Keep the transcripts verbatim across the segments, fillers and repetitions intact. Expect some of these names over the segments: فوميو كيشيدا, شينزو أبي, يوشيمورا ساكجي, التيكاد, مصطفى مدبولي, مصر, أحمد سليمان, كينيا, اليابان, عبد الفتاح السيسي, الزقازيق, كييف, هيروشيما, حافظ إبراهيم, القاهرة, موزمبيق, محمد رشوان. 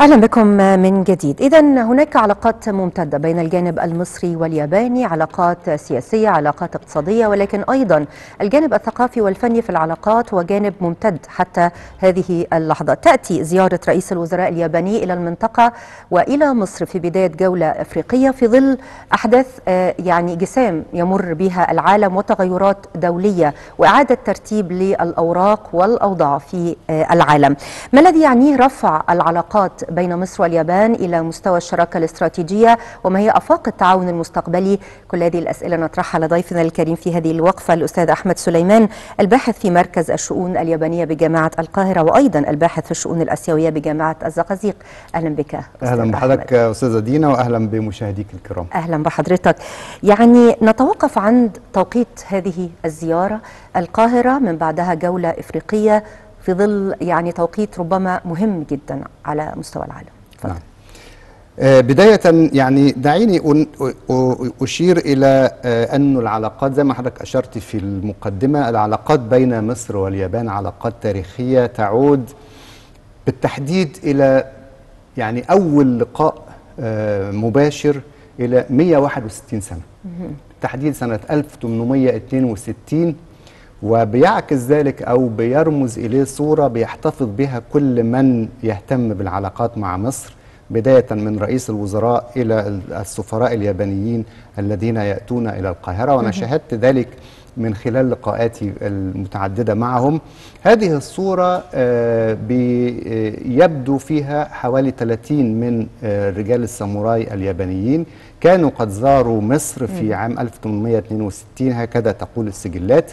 أهلا بكم من جديد. إذا هناك علاقات ممتدة بين الجانب المصري والياباني، علاقات سياسية، علاقات اقتصادية، ولكن أيضا الجانب الثقافي والفني في العلاقات وجانب ممتد حتى هذه اللحظة. تأتي زيارة رئيس الوزراء الياباني إلى المنطقة وإلى مصر في بداية جولة أفريقية في ظل أحداث يعني جسام يمر بها العالم وتغيرات دولية وإعادة ترتيب للأوراق والأوضاع في العالم. ما الذي يعنيه رفع العلاقات بين مصر واليابان إلى مستوى الشراكة الاستراتيجية، وما هي آفاق التعاون المستقبلي؟ كل هذه الأسئلة نطرحها على ضيفنا الكريم في هذه الوقفة، الأستاذ أحمد سليمان، الباحث في مركز الشؤون اليابانية بجامعة القاهرة وأيضا الباحث في الشؤون الآسيوية بجامعة الزقازيق. أهلا بك. أهلا بحضرتك أستاذة دينا وأهلا بمشاهديك الكرام. أهلا بحضرتك. يعني نتوقف عند توقيت هذه الزيارة، القاهرة من بعدها جولة إفريقية في ظل يعني توقيت ربما مهم جدا على مستوى العالم. نعم. بداية يعني دعيني أشير إلى أن العلاقات زي ما حضرتك أشرت في المقدمة، العلاقات بين مصر واليابان علاقات تاريخية تعود بالتحديد إلى يعني أول لقاء مباشر إلى مئة وواحد وستين سنة، بالتحديد سنة ألف وثمانمئة واثنين وستين، وبيعكس ذلك أو بيرمز إليه صورة بيحتفظ بها كل من يهتم بالعلاقات مع مصر، بداية من رئيس الوزراء إلى السفراء اليابانيين الذين يأتون إلى القاهرة. وأنا شاهدت ذلك من خلال لقاءاتي المتعددة معهم. هذه الصورة يبدو فيها حوالي ثلاثين من رجال الساموراي اليابانيين كانوا قد زاروا مصر في عام ألف وثمانمئة واثنين وستين، هكذا تقول السجلات،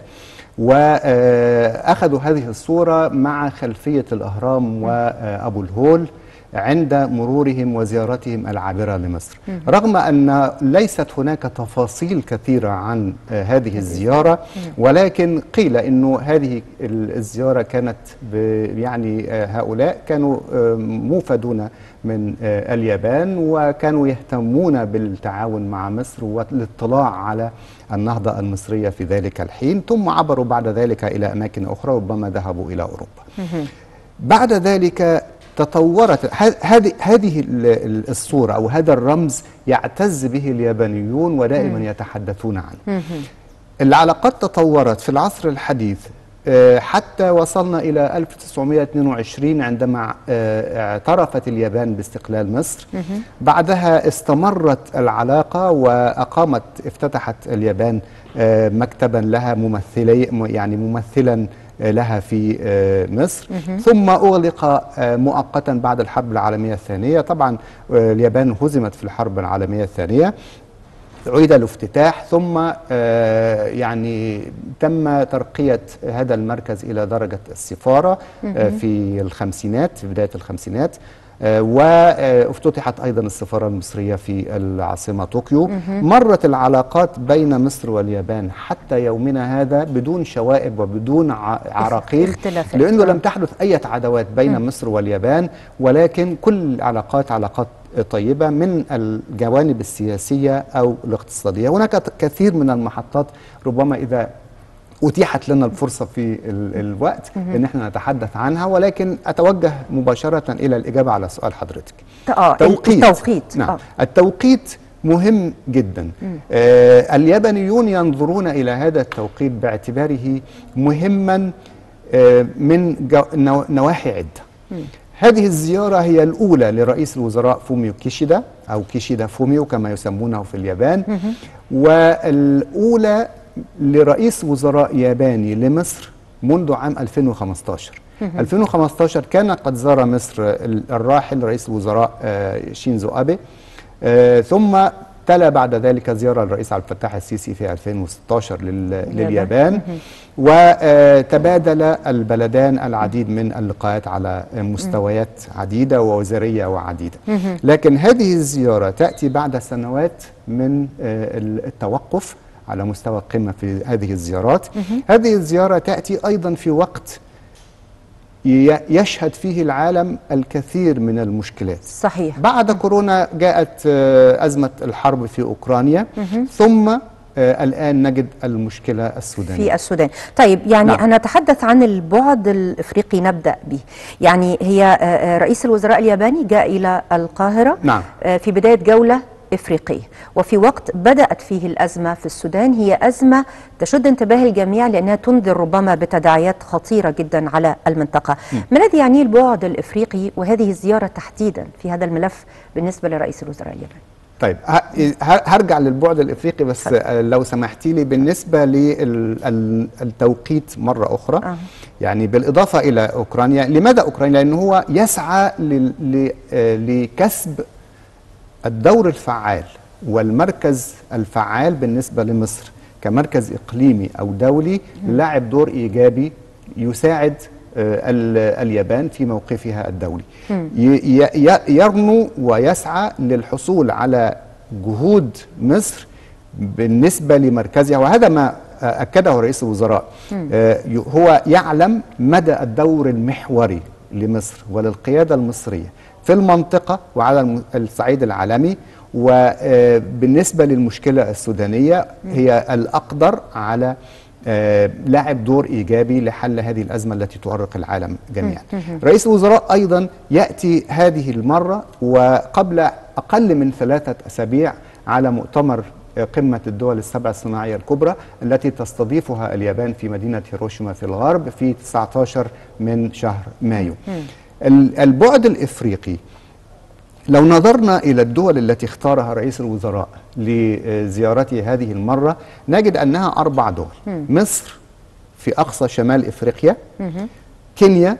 وأخذوا هذه الصورة مع خلفية الأهرام وأبو الهول عند مرورهم وزيارتهم العابرة لمصر. رغم أن ليست هناك تفاصيل كثيرة عن هذه الزيارة، ولكن قيل أن هذه الزيارة كانت يعني هؤلاء كانوا موفدون من اليابان وكانوا يهتمون بالتعاون مع مصر والاطلاع على النهضة المصرية في ذلك الحين، ثم عبروا بعد ذلك إلى أماكن أخرى، ربما ذهبوا إلى أوروبا. بعد ذلك تطورت هذه هذه الصورة أو هذا الرمز يعتز به اليابانيون ودائما يتحدثون عنه. العلاقات تطورت في العصر الحديث حتى وصلنا إلى ألف وتسعمئة واثنين وعشرين عندما اعترفت اليابان باستقلال مصر. بعدها استمرت العلاقة وأقامت افتتحت اليابان مكتبا لها ممثلي يعني ممثلا لها في مصر، ثم أغلق مؤقتا بعد الحرب العالمية الثانية. طبعا اليابان هزمت في الحرب العالمية الثانية، عيد الافتتاح، ثم يعني تم ترقية هذا المركز إلى درجة السفارة في الخمسينات، في بداية الخمسينات، وافتتحت أيضا السفارة المصرية في العاصمة طوكيو. مرت العلاقات بين مصر واليابان حتى يومنا هذا بدون شوائب وبدون عراقيل، لأنه لم تحدث أي عداوات بين مصر واليابان، ولكن كل العلاقات علاقات طيبة من الجوانب السياسية أو الاقتصادية. هناك كثير من المحطات، ربما إذا أتيحت لنا الفرصة في الوقت أن احنا نتحدث عنها، ولكن أتوجه مباشرة إلى الإجابة على سؤال حضرتك. التوقيت. التوقيت. نعم. التوقيت مهم جدا. آه اليابانيون ينظرون إلى هذا التوقيت باعتباره مهما آه من نواحي عدة. مم. هذه الزيارة هي الأولى لرئيس الوزراء فوميو كيشيدا أو كيشيدا فوميو كما يسمونه في اليابان، مم. والأولى لرئيس وزراء ياباني لمصر منذ عام ألفين وخمسطاشر. ألفين وخمسطاشر كان قد زار مصر الراحل رئيس الوزراء شينزو أبي، ثم تلا بعد ذلك زيارة الرئيس عبد الفتاح السيسي في ألفين وستطاشر لليابان، وتبادل البلدان العديد من اللقاءات على مستويات عديدة ووزارية وعديدة. لكن هذه الزيارة تأتي بعد سنوات من التوقف على مستوى القمة في هذه الزيارات. هذه الزيارة تأتي أيضا في وقت يشهد فيه العالم الكثير من المشكلات. صحيح. بعد كورونا جاءت أزمة الحرب في أوكرانيا، ثم آه الآن نجد المشكلة السودانية في السودان. طيب يعني نعم. هنتحدث عن البعد الإفريقي نبدأ به. يعني هي آه رئيس الوزراء الياباني جاء إلى القاهرة نعم. آه في بداية جولة إفريقية، وفي وقت بدأت فيه الأزمة في السودان، هي أزمة تشد انتباه الجميع لأنها تنذر ربما بتداعيات خطيرة جدا على المنطقة. م. ما الذي يعنيه البعد الإفريقي وهذه الزيارة تحديدا في هذا الملف بالنسبة لرئيس الوزراء الياباني؟ طيب هرجع للبعد الإفريقي بس لو سمحتي لي بالنسبة للتوقيت مرة أخرى. أه. يعني بالإضافة إلى أوكرانيا، لماذا أوكرانيا؟ لأنه هو يسعى لكسب الدور الفعال والمركز الفعال بالنسبة لمصر كمركز إقليمي أو دولي لاعب دور إيجابي يساعد اليابان في موقفها الدولي. يرنو ويسعى للحصول على جهود مصر بالنسبة لمركزها، وهذا ما أكده رئيس الوزراء. هو يعلم مدى الدور المحوري لمصر وللقيادة المصرية في المنطقة وعلى الصعيد العالمي، وبالنسبة للمشكلة السودانية هي الأقدر على لاعب دور إيجابي لحل هذه الأزمة التي تؤرق العالم جميعا. رئيس الوزراء أيضا يأتي هذه المرة وقبل أقل من ثلاثة أسابيع على مؤتمر قمة الدول السبع الصناعية الكبرى التي تستضيفها اليابان في مدينة هيروشيما في الغرب في تسعة عشر من شهر مايو. البعد الإفريقي لو نظرنا إلى الدول التي اختارها رئيس الوزراء لزيارته هذه المرة نجد أنها أربع دول. مم. مصر في أقصى شمال إفريقيا، مم. كينيا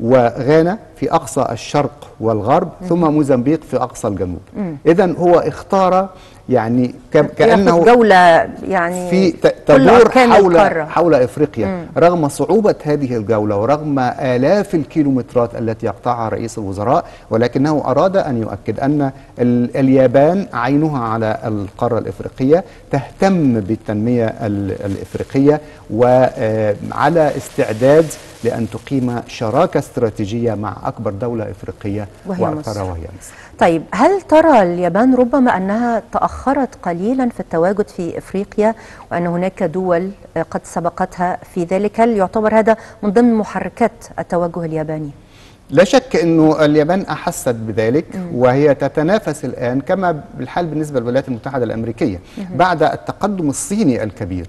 وغانا في أقصى الشرق والغرب، مم. ثم موزمبيق في أقصى الجنوب. إذن هو اختار يعني كأنه جولة يعني في تدور حول حول إفريقيا. مم. رغم صعوبة هذه الجولة ورغم آلاف الكيلومترات التي يقطعها رئيس الوزراء، ولكنه أراد أن يؤكد أن اليابان عينها على القارة الإفريقية، تهتم بالتنمية الإفريقية وعلى استعداد لأن تقيم شراكة استراتيجية مع أكبر دولة إفريقية وأكثرها وهي مصر. طيب هل ترى اليابان ربما أنها تأخرت قليلا في التواجد في إفريقيا وأن هناك دول قد سبقتها في ذلك؟ هل يعتبر هذا من ضمن محركات التوجه الياباني؟ لا شك أنه اليابان أحست بذلك، وهي تتنافس الآن كما بالحال بالنسبة للولايات المتحدة الأمريكية بعد التقدم الصيني الكبير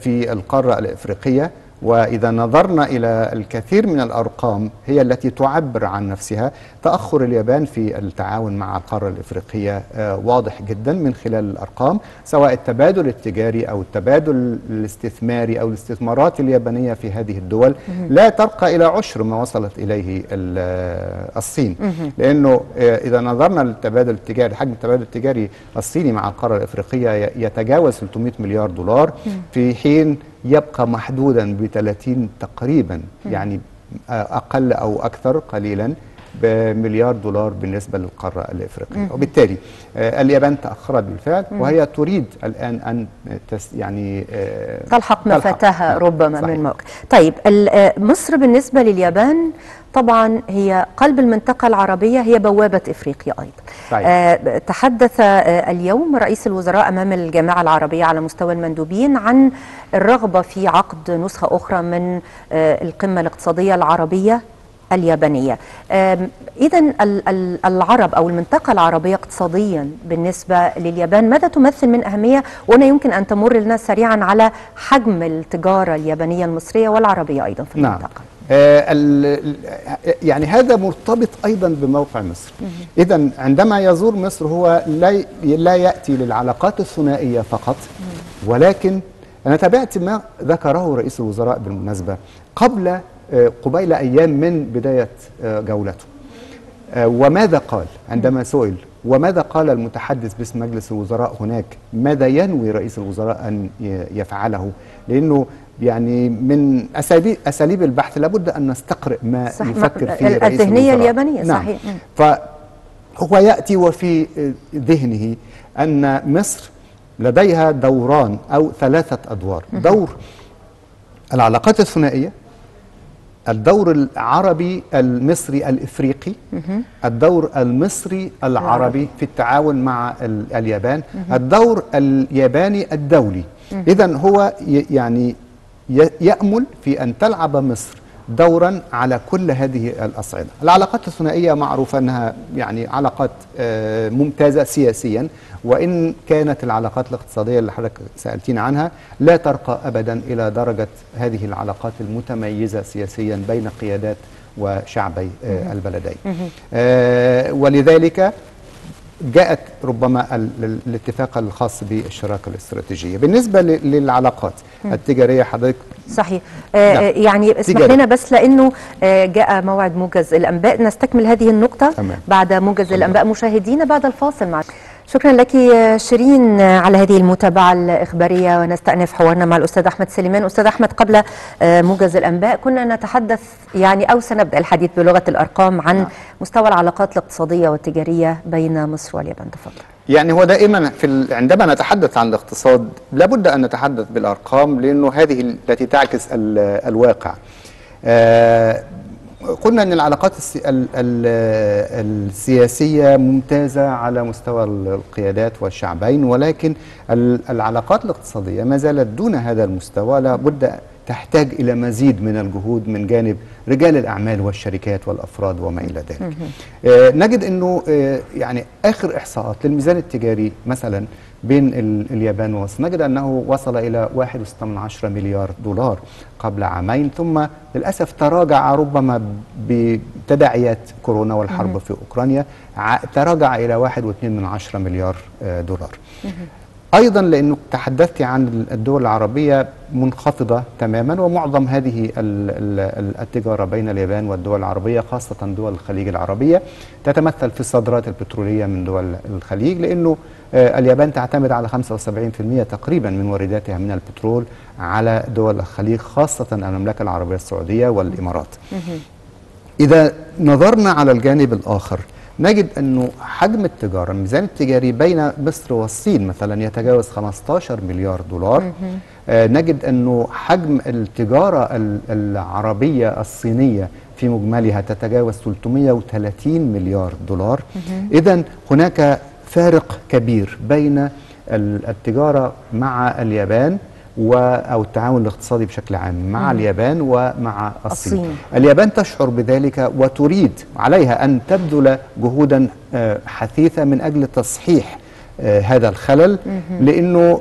في القارة الإفريقية. وإذا نظرنا إلى الكثير من الأرقام هي التي تعبر عن نفسها، تأخر اليابان في التعاون مع القارة الإفريقية واضح جدا من خلال الأرقام، سواء التبادل التجاري أو التبادل الاستثماري أو الاستثمارات اليابانية في هذه الدول لا ترقى إلى عشر ما وصلت إليه الصين. لأنه إذا نظرنا للتبادل التجاري، حجم التبادل التجاري الصيني مع القارة الإفريقية يتجاوز ثلاثمائة مليار دولار، في حين يبقى محدودا ب ثلاثين تقريبا، يعني أقل أو أكثر قليلا بمليار دولار بالنسبة للقارة الإفريقية. وبالتالي اليابان تأخرت بالفعل، وهي تريد الآن أن تس يعني تلحق ما فاتها ربما من موقف. طيب مصر بالنسبة لليابان طبعا هي قلب المنطقة العربية، هي بوابة إفريقيا أيضا. طيب. أه تحدث أه اليوم رئيس الوزراء أمام الجامعة العربية على مستوى المندوبين عن الرغبة في عقد نسخة أخرى من أه القمة الاقتصادية العربية اليابانية. إذن العرب أو المنطقة العربية اقتصاديا بالنسبة لليابان ماذا تمثل من أهمية؟ وأنا يمكن أن تمر لنا سريعا على حجم التجارة اليابانية المصرية والعربية أيضا في المنطقة. نعم. يعني هذا مرتبط أيضا بموقع مصر. إذن عندما يزور مصر هو لا يأتي للعلاقات الثنائية فقط، ولكن أنا تابعت ما ذكره رئيس الوزراء بالمناسبة قبل قبيل أيام من بداية جولته، وماذا قال عندما سئل وماذا قال المتحدث باسم مجلس الوزراء هناك، ماذا ينوي رئيس الوزراء أن يفعله؟ لأنه يعني من أساليب البحث لابد أن نستقرئ ما يفكر فيه رئيس الوزراء، الذهنية اليابانية. نعم. صحيح. فهو يأتي وفي ذهنه أن مصر لديها دوران أو ثلاثة أدوار: دور العلاقات الثنائية، الدور العربي المصري الإفريقي، الدور المصري العربي في التعاون مع اليابان، الدور الياباني الدولي. إذن هو يعني يأمل في أن تلعب مصر دورا على كل هذه الأصعدة. العلاقات الثنائية معروف أنها يعني علاقات ممتازة سياسيا، وإن كانت العلاقات الاقتصادية اللي حضرتك سألتين عنها لا ترقى أبدا إلى درجة هذه العلاقات المتميزة سياسيا بين قيادات وشعبي البلدين. ولذلك جاءت ربما الاتفاق الخاص بالشراكة الاستراتيجية. بالنسبة للعلاقات التجارية حضرتك صحيح. آه يعني اسمح لنا بس لأنه آه جاء موعد موجز الأنباء، نستكمل هذه النقطة أمان. بعد موجز أمان. الأنباء مشاهدينا بعد الفاصل معك. شكرا لك شيرين على هذه المتابعة الإخبارية، ونستأنف حوارنا مع الأستاذ أحمد سليمان. أستاذ أحمد، قبل موجز الأنباء كنا نتحدث يعني أو سنبدأ الحديث بلغة الأرقام عن مستوى العلاقات الاقتصادية والتجارية بين مصر واليابان. تفضل. يعني هو دائما في ال... عندما نتحدث عن الاقتصاد لابد أن نتحدث بالأرقام، لأنه هذه التي تعكس ال... الواقع. آه... قلنا أن العلاقات السياسية ممتازة على مستوى القيادات والشعبين، ولكن العلاقات الاقتصادية ما زالت دون هذا المستوى، لابد تحتاج إلى مزيد من الجهود من جانب رجال الأعمال والشركات والأفراد وما إلى ذلك. نجد أنه يعني آخر إحصاءات للميزان التجاري مثلا بين اليابان ومصر نجد أنه وصل إلى واحد فاصلة ثمانية مليار دولار قبل عامين، ثم للأسف تراجع ربما بتداعيات كورونا والحرب في أوكرانيا، تراجع إلى واحد فاصلة اثنين مليار دولار. أيضا لأنه تحدثت عن الدول العربية منخفضة تماما، ومعظم هذه التجارة بين اليابان والدول العربية خاصة دول الخليج العربية تتمثل في الصادرات البترولية من دول الخليج، لأنه اليابان تعتمد على خمسة وسبعين بالمئة تقريبا من وارداتها من البترول على دول الخليج خاصة المملكة العربية السعودية والإمارات. إذا نظرنا على الجانب الآخر نجد أنه حجم التجارة الميزان التجاري بين مصر والصين مثلا يتجاوز خمسة عشر مليار دولار. آه نجد أنه حجم التجارة العربية الصينية في مجملها تتجاوز ثلاثمئة وثلاثين مليار دولار. إذن هناك فارق كبير بين التجارة مع اليابان و أو التعاون الاقتصادي بشكل عام مع مم. اليابان ومع الصين. الصين اليابان تشعر بذلك وتريد عليها أن تبذل جهودا حثيثة من أجل تصحيح هذا الخلل، لأنه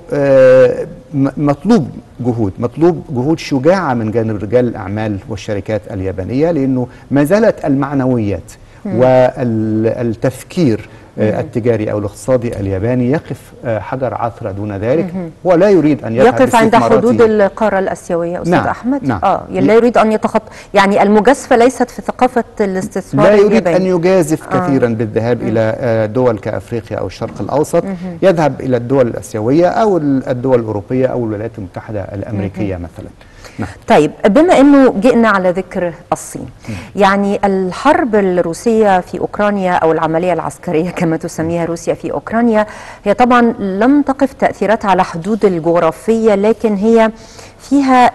مطلوب جهود مطلوب جهود شجاعة من جانب رجال الأعمال والشركات اليابانية، لأنه ما زالت المعنويات والتفكير التجاري أو الاقتصادي الياباني يقف حجر عثرة دون ذلك، ولا يريد أن يقف عند حدود القارة الآسيوية. أستاذ نعم أحمد نعم آه لا يريد أن يتخطى، يعني المجازفة ليست في ثقافة الاستثمار الياباني، لا يريد أن يجازف آه كثيرا بالذهاب إلى دول كأفريقيا أو الشرق الأوسط، يذهب إلى الدول الآسيوية أو الدول الأوروبية أو الولايات المتحدة الأمريكية مثلا. طيب، بما أنه جئنا على ذكر الصين، يعني الحرب الروسية في أوكرانيا أو العملية العسكرية كما تسميها روسيا في أوكرانيا، هي طبعا لم تقف تأثيراتها على حدود الجغرافية، لكن هي فيها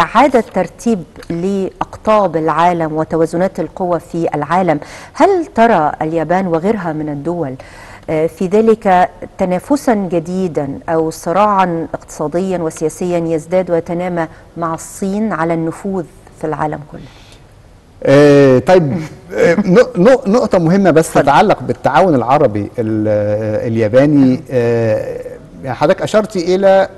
إعادة ترتيب لأقطاب العالم وتوازنات القوى في العالم. هل ترى اليابان وغيرها من الدول في ذلك تنافسا جديدا أو صراعا اقتصاديا وسياسيا يزداد ويتنامى مع الصين على النفوذ في العالم كله؟ آه طيب نقطة مهمة بس تتعلق بالتعاون العربي الياباني. آه حضرتك أشرت إلى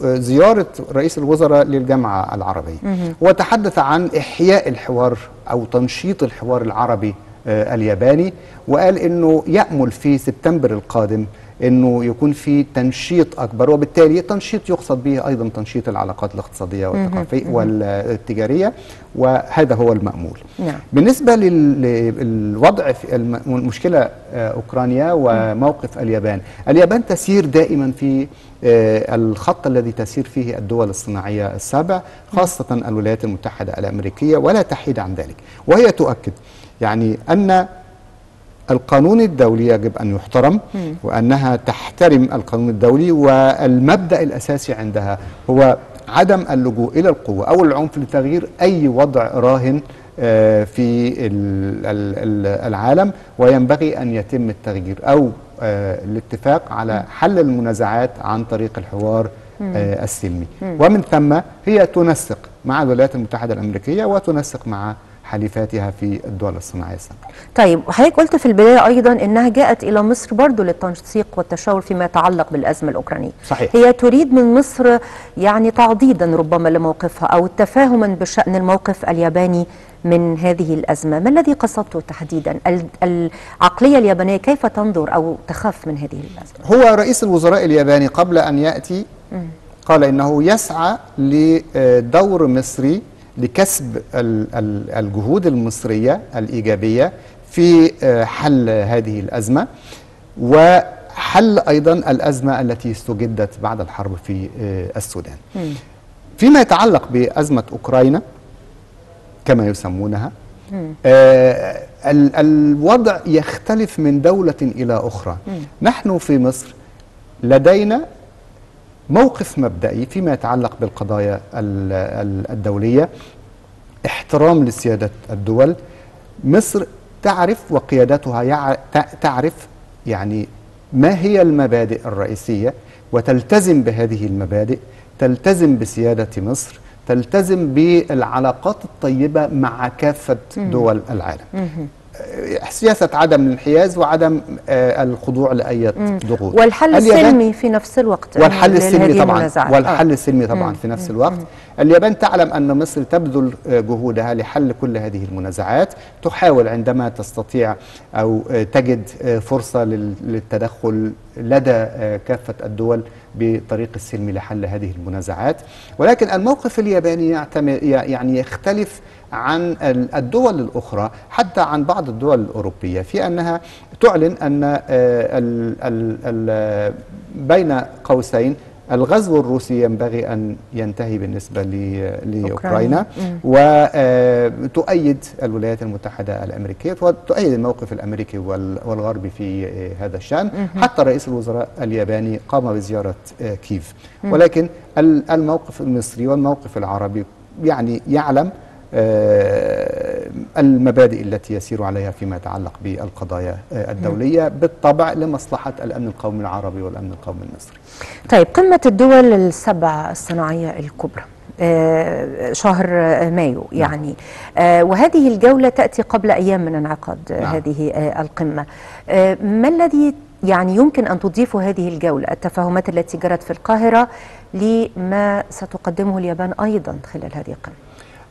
زيارة رئيس الوزراء للجامعة العربية وتحدث عن إحياء الحوار أو تنشيط الحوار العربي الياباني، وقال أنه يأمل في سبتمبر القادم أنه يكون في تنشيط أكبر، وبالتالي تنشيط يقصد به أيضا تنشيط العلاقات الاقتصادية والثقافية والتجارية، وهذا هو المأمول. نعم. بالنسبة للوضع في المشكلة أوكرانيا وموقف اليابان، اليابان تسير دائما في الخط الذي تسير فيه الدول الصناعية السبع خاصة الولايات المتحدة الأمريكية ولا تحيد عن ذلك، وهي تؤكد يعني أن القانون الدولي يجب أن يحترم، وأنها تحترم القانون الدولي، والمبدأ الأساسي عندها هو عدم اللجوء إلى القوة أو العنف لتغيير أي وضع راهن في العالم، وينبغي أن يتم التغيير أو الاتفاق على حل المنازعات عن طريق الحوار السلمي. ومن ثم هي تنسق مع الولايات المتحدة الأمريكية وتنسق مع حليفاتها في الدول الصناعية السابقة. طيب، وحضرتك قلت في البداية أيضا أنها جاءت إلى مصر برضه للتنسيق والتشاور فيما يتعلق بالأزمة الأوكرانية. صحيح. هي تريد من مصر يعني تعضيدا ربما لموقفها أو تفاهما بشأن الموقف الياباني من هذه الأزمة. ما الذي قصدته تحديدا؟ العقلية اليابانية كيف تنظر أو تخاف من هذه الأزمة؟ هو رئيس الوزراء الياباني قبل أن يأتي قال إنه يسعى لدور مصري لكسب الجهود المصرية الإيجابية في حل هذه الأزمة، وحل أيضا الأزمة التي استجدت بعد الحرب في السودان. فيما يتعلق بأزمة أوكرانيا كما يسمونها، الوضع يختلف من دولة إلى أخرى. نحن في مصر لدينا موقف مبدئي فيما يتعلق بالقضايا الدولية، احترام لسيادة الدول. مصر تعرف وقيادتها تعرف يعني ما هي المبادئ الرئيسية وتلتزم بهذه المبادئ، تلتزم بسيادة مصر، تلتزم بالعلاقات الطيبة مع كافة دول العالم، سياسة عدم الانحياز وعدم الخضوع لأي ضغوط، والحل السلمي في نفس الوقت. والحل السلمي طبعا والحل السلمي طبعا في نفس الوقت. اليابان تعلم أن مصر تبذل جهودها لحل كل هذه المنازعات، تحاول عندما تستطيع أو تجد فرصة للتدخل لدى كافة الدول بطريق السلم لحل هذه المنازعات، ولكن الموقف الياباني يعني يختلف عن الدول الأخرى، حتى عن بعض الدول الأوروبية، في أنها تعلن أن بين قوسين الغزو الروسي ينبغي أن ينتهي بالنسبة لأوكرانيا، وتؤيد الولايات المتحدة الأمريكية وتؤيد الموقف الأمريكي والغربي في هذا الشأن. حتى رئيس الوزراء الياباني قام بزيارة كييف، ولكن الموقف المصري والموقف العربي يعني يعلم المبادئ التي يسير عليها فيما يتعلق بالقضايا الدولية، بالطبع لمصلحة الأمن القومي العربي والأمن القومي المصري. طيب، قمة الدول السبع الصناعية الكبرى شهر مايو يعني، وهذه الجولة تأتي قبل أيام من انعقاد هذه القمة. ما الذي يعني يمكن أن تضيف هذه الجولة، التفاهمات التي جرت في القاهرة، لما ستقدمه اليابان أيضا خلال هذه القمة؟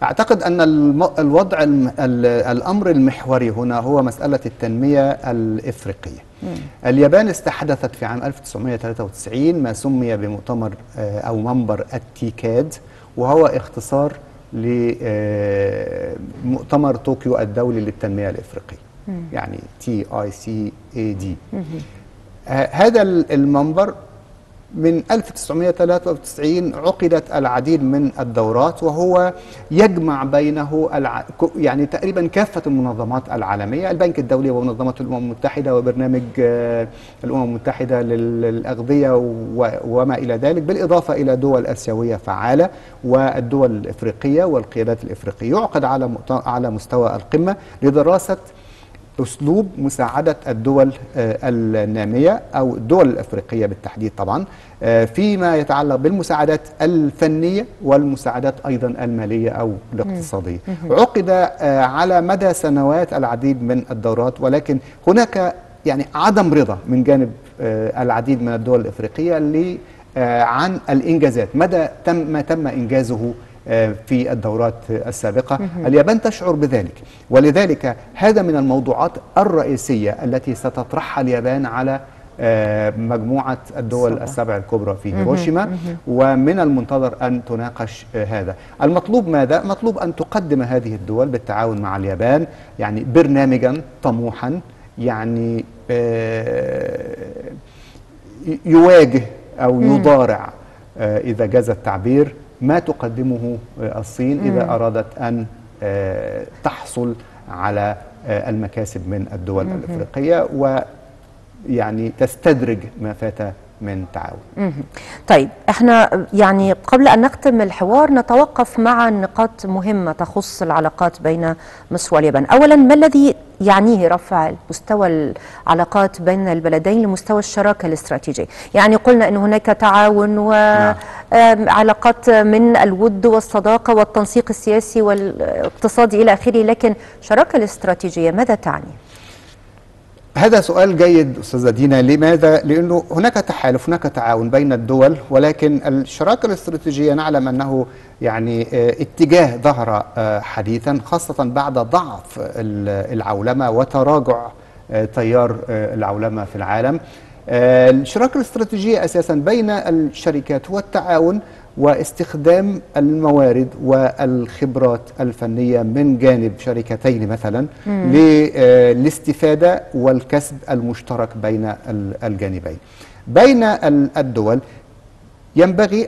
أعتقد أن الوضع الأمر المحوري هنا هو مسألة التنمية الإفريقية. اليابان استحدثت في عام ألف وتسعمئة وثلاثة وتسعين ما سمي بمؤتمر أو منبر التيكاد، وهو اختصار لمؤتمر طوكيو الدولي للتنمية الإفريقية، يعني تي آي سي إيه دي. هذا المنبر من ألف وتسعمئة وثلاثة وتسعين عقدت العديد من الدورات، وهو يجمع بينه الع... يعني تقريبا كافة المنظمات العالمية، البنك الدولي ومنظمة الأمم المتحدة وبرنامج الأمم المتحدة للأغذية و... وما إلى ذلك، بالإضافة إلى دول آسيوية فعالة والدول الإفريقية والقيادات الإفريقية. يعقد على على مستوى القمة لدراسة أسلوب مساعدة الدول النامية أو الدول الأفريقية بالتحديد طبعا فيما يتعلق بالمساعدات الفنية والمساعدات أيضا المالية أو الاقتصادية. عقد على مدى سنوات العديد من الدورات، ولكن هناك يعني عدم رضا من جانب العديد من الدول الأفريقية عن الإنجازات، مدى تم ما تم إنجازه في الدورات السابقة. اليابان تشعر بذلك، ولذلك هذا من الموضوعات الرئيسية التي ستطرحها اليابان على مجموعة الدول السبع الكبرى في هيروشيما، ومن المنتظر أن تناقش هذا. المطلوب ماذا؟ مطلوب أن تقدم هذه الدول بالتعاون مع اليابان يعني برنامجا طموحا يعني يواجه أو يضارع إذا جاز التعبير ما تقدمه الصين إذا أرادت أن تحصل على المكاسب من الدول الإفريقية، ويعني تستدرج ما فات من تعاون. طيب احنا يعني قبل ان نختم الحوار نتوقف مع نقاط مهمه تخص العلاقات بين مصر واليابان. اولا، ما الذي يعنيه رفع مستوى العلاقات بين البلدين لمستوى الشراكه الاستراتيجيه؟ يعني قلنا ان هناك تعاون وعلاقات من الود والصداقه والتنسيق السياسي والاقتصادي الى اخره، لكن الشراكه الاستراتيجيه ماذا تعني؟ هذا سؤال جيد أستاذة دينا. لماذا؟ لأنه هناك تحالف، هناك تعاون بين الدول، ولكن الشراكة الاستراتيجية نعلم أنه يعني اتجاه ظهر حديثا، خاصة بعد ضعف العولمة وتراجع تيار العولمة في العالم. الشراكة الاستراتيجية أساسا بين الشركات والتعاون واستخدام الموارد والخبرات الفنية من جانب شركتين مثلا للاستفادة والكسب المشترك بين الجانبين. بين الدول ينبغي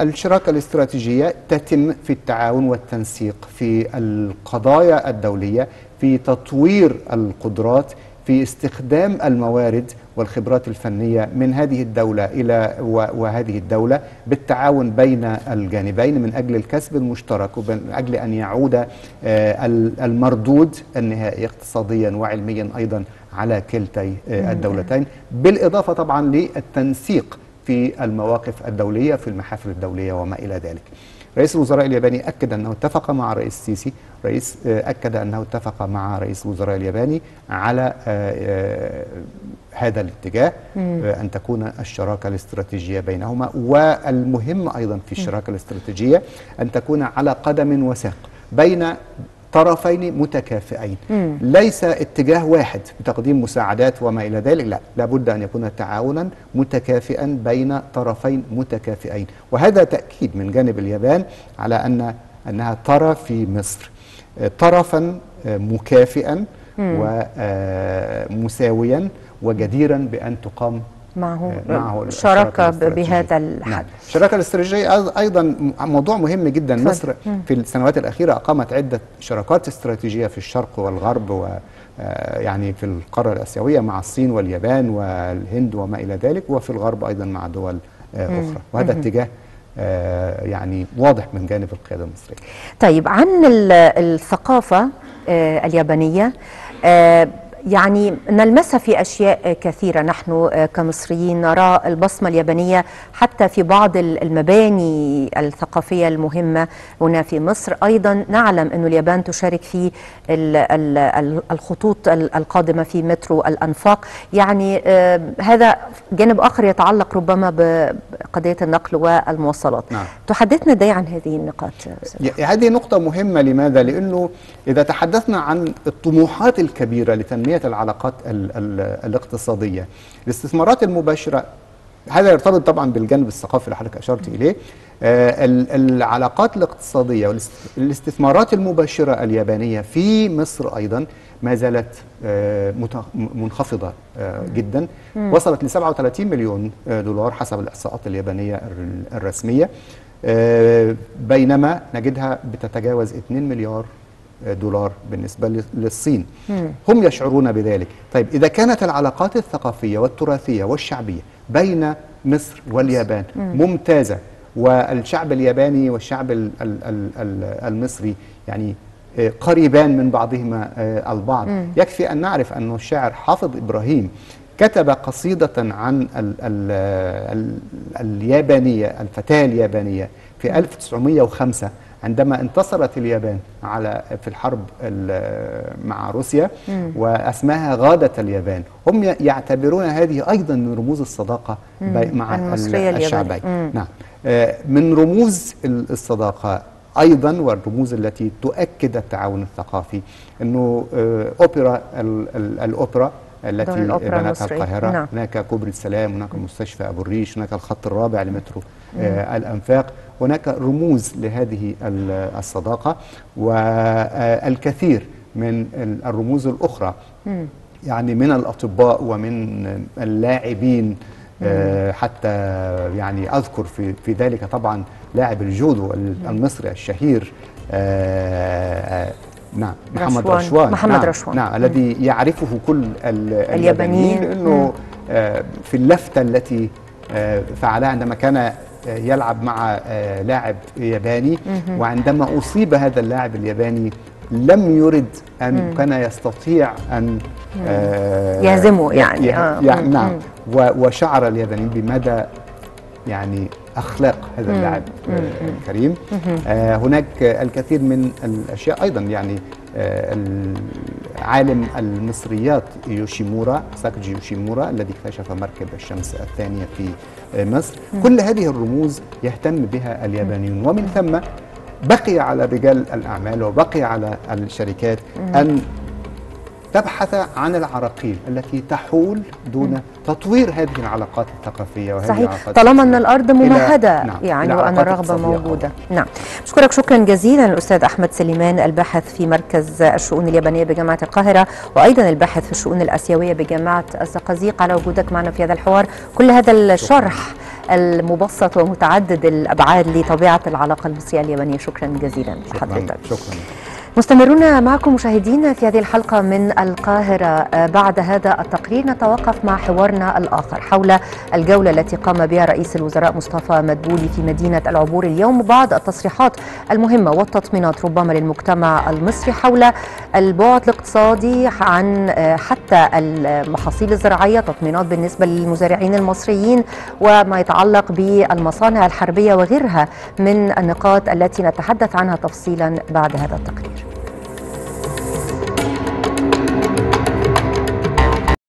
الشراكة الاستراتيجية تتم في التعاون والتنسيق في القضايا الدولية، في تطوير القدرات، في استخدام الموارد والخبرات الفنية من هذه الدولة إلى وهذه الدولة بالتعاون بين الجانبين من أجل الكسب المشترك ومن أجل أن يعود المردود النهائي اقتصاديا وعلميا أيضا على كلتي الدولتين، بالإضافة طبعا للتنسيق في المواقف الدولية في المحافل الدولية وما إلى ذلك. رئيس الوزراء الياباني أكد أنه اتفق مع الرئيس السيسي، رئيس أكد أنه اتفق مع رئيس الوزراء الياباني على هذا الاتجاه، أن تكون الشراكة الاستراتيجية بينهما. والمهم أيضا في الشراكة الاستراتيجية أن تكون على قدم وساق بين طرفين متكافئين، مم. ليس اتجاه واحد بتقديم مساعدات وما إلى ذلك، لا، لابد أن يكون تعاونا متكافئا بين طرفين متكافئين. وهذا تأكيد من جانب اليابان على أن أنها ترى في مصر طرفا مكافئا مم. ومساويا وجديرا بأن تقام معه, معه شراكة بهذا الحد. نعم. الشراكة الاستراتيجية أيضا موضوع مهم جدا. صحيح. مصر في السنوات الأخيرة أقامت عدة شراكات استراتيجية في الشرق والغرب و يعني في القارة الآسيوية مع الصين واليابان والهند وما إلى ذلك، وفي الغرب أيضا مع دول أخرى، وهذا اتجاه يعني واضح من جانب القيادة المصرية. طيب، عن الثقافة اليابانية يعني نلمسها في أشياء كثيرة. نحن كمصريين نرى البصمة اليابانية حتى في بعض المباني الثقافية المهمة هنا في مصر. أيضا نعلم أن اليابان تشارك في الخطوط القادمة في مترو الأنفاق، يعني هذا جانب آخر يتعلق ربما بقضية النقل والمواصلات. نعم. تحدثنا داي عن هذه النقاط. هذه نقطة مهمة. لماذا؟ لأنه إذا تحدثنا عن الطموحات الكبيرة لتنمية العلاقات ال ال الاقتصادية، الاستثمارات المباشرة، هذا يرتبط طبعا بالجانب الثقافي اللي حضرتك أشرت إليه. آه العلاقات الاقتصادية والاستثمارات المباشرة اليابانية في مصر أيضا ما زالت آه منخفضة آه جدا، وصلت ل سبعة وثلاثين مليون دولار حسب الإحصاءات اليابانية الرسمية، آه بينما نجدها بتتجاوز اثنين مليار دولار بالنسبة للصين. مم. هم يشعرون بذلك. طيب، إذا كانت العلاقات الثقافية والتراثية والشعبية بين مصر واليابان مم. ممتازة، والشعب الياباني والشعب ال ال ال ال المصري يعني قريبان من بعضهما البعض، مم. يكفي أن نعرف أن الشاعر حافظ إبراهيم كتب قصيدة عن ال ال ال اليابانية، الفتاة اليابانية، في ألف وتسعمئة وخمسة عندما انتصرت اليابان على في الحرب مع روسيا، مم. وأسماها غادة اليابان. هم يعتبرون هذه أيضا من رموز الصداقة مع الشعبين. نعم. من رموز الصداقة أيضا والرموز التي تؤكد التعاون الثقافي أنه أوبرا، الأوبرا التي بنتها القاهرة، هناك كوبري السلام، هناك مستشفى أبو الريش، هناك الخط الرابع لمترو آه الأنفاق، هناك رموز لهذه الصداقة والكثير من الرموز الأخرى، مم. يعني من الأطباء ومن اللاعبين، آه حتى يعني أذكر في, في ذلك طبعا لاعب الجودو المصري الشهير آه آه نعم محمد رشوان. محمد رشوان. نعم. رشوان. نعم. نعم. الذي يعرفه كل اليابانيين لأنه في اللفتة التي فعلها عندما كان يلعب مع لاعب ياباني، وعندما أصيب هذا اللاعب الياباني لم يرد أن كان يستطيع أن يهزمه يعني. يعني نعم، وشعر اليابانيين بمدى يعني أخلاق هذا اللاعب الكريم. هناك الكثير من الأشياء أيضا، يعني عالم المصريات يوشيمورا ساكجي يوشيمورا الذي اكتشف مركب الشمس الثانية في مصر. كل هذه الرموز يهتم بها اليابانيون، ومن ثم بقي على رجال الأعمال وبقي على الشركات أن تبحث عن العراقيل التي تحول دون تطوير هذه العلاقات الثقافية وهذه صحيح العلاقات طالما أن الأرض ممهدة نعم يعني وأن الرغبة موجودة. نعم، أشكرك شكرا جزيلا الأستاذ أحمد سليمان، الباحث في مركز الشؤون اليابانية بجامعة القاهرة وأيضا الباحث في الشؤون الآسيوية بجامعة الزقازيق، على وجودك معنا في هذا الحوار. كل هذا الشرح المبسط ومتعدد الأبعاد لطبيعة العلاقة المصرية اليابانية، شكرا جزيلا لحضرتك. شكرا. مستمرون معكم مشاهدينا في هذه الحلقة من القاهرة. بعد هذا التقرير نتوقف مع حوارنا الآخر حول الجولة التي قام بها رئيس الوزراء مصطفى مدبولي في مدينة العبور اليوم، وبعض التصريحات المهمة والتطمينات ربما للمجتمع المصري حول البعد الاقتصادي، عن حتى المحاصيل الزراعية، تطمينات بالنسبة للمزارعين المصريين وما يتعلق بالمصانع الحربية وغيرها من النقاط التي نتحدث عنها تفصيلا بعد هذا التقرير.